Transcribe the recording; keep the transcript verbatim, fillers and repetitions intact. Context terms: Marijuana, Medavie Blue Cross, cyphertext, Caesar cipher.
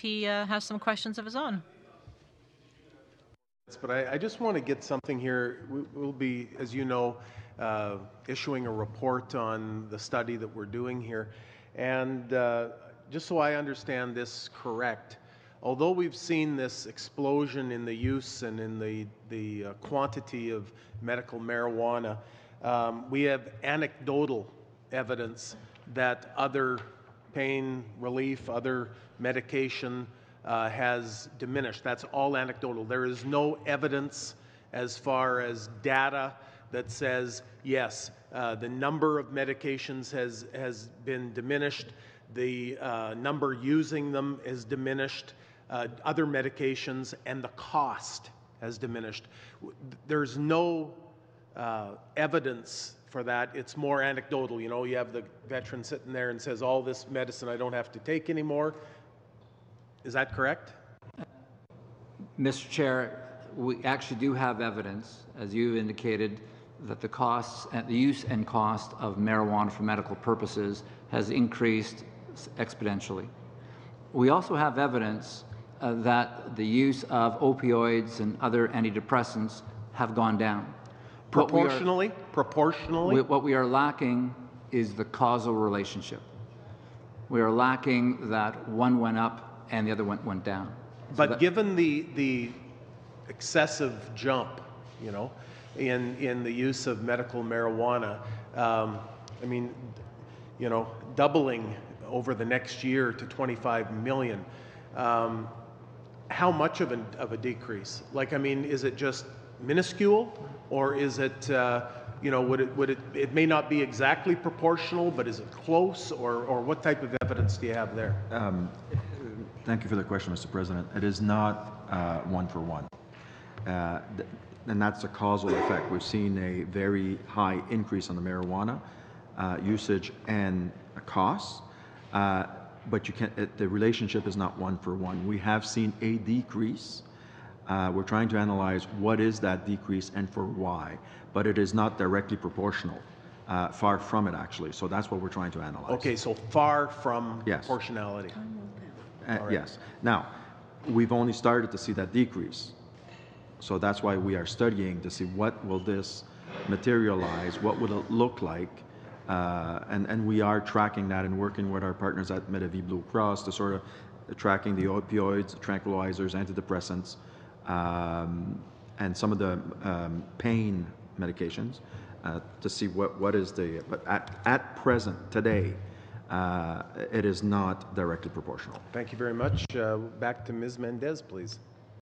he uh, has some questions of his own. But I, I just want to get something here. We, we'll be, as you know, uh, issuing a report on the study that we're doing here. And uh, just so I understand this correct, although we've seen this explosion in the use and in the, the uh, quantity of medical marijuana, um, we have anecdotal evidence that other pain relief, other medication uh, has diminished. That's all anecdotal. There is no evidence as far as data that says, yes, uh, the number of medications has, has been diminished, the uh, number using them is diminished, uh, other medications, and the cost has diminished. There's no uh, evidence for that. It's more anecdotal. You know, you have the veteran sitting there and says, all this medicine I don't have to take anymore. Is that correct? Mister Chair, we actually do have evidence, as you indicated, that the costs, the use and cost of marijuana for medical purposes has increased exponentially. We also have evidence uh, that the use of opioids and other antidepressants have gone down. Proportionally? What we are, proportionally? We, what we are lacking is the causal relationship. We are lacking that one went up and the other one went down. So but that, given the, the excessive jump, you know, in, in the use of medical marijuana, um, I mean, you know, doubling over the next year to twenty-five million, um, how much of a, of a decrease? Like, I mean, is it just minuscule? Or is it, uh, you know, would it, would it, it may not be exactly proportional, but is it close, or, or what type of evidence do you have there? Um, thank you for the question, Mister President. It is not uh, one for one. Uh, th and that's a causal effect. We've seen a very high increase on the marijuana uh, usage and costs, uh, but you can't, it, the relationship is not one for one. We have seen a decrease. Uh, we're trying to analyze what is that decrease and for why, but it is not directly proportional. Uh, far from it, actually. So that's what we're trying to analyze. Okay, so far from yes. proportionality. Uh, right. Yes. Now, we've only started to see that decrease. So that's why we are studying to see what will this materialize, what will it look like, uh, and, and we are tracking that and working with our partners at Medavie Blue Cross to sort of uh, tracking the opioids, tranquilizers, antidepressants, Um, and some of the um, pain medications uh, to see what, what is the, but at, at present, today, uh, it is not directly proportional. Thank you very much. Uh, back to Miz Mendez, please.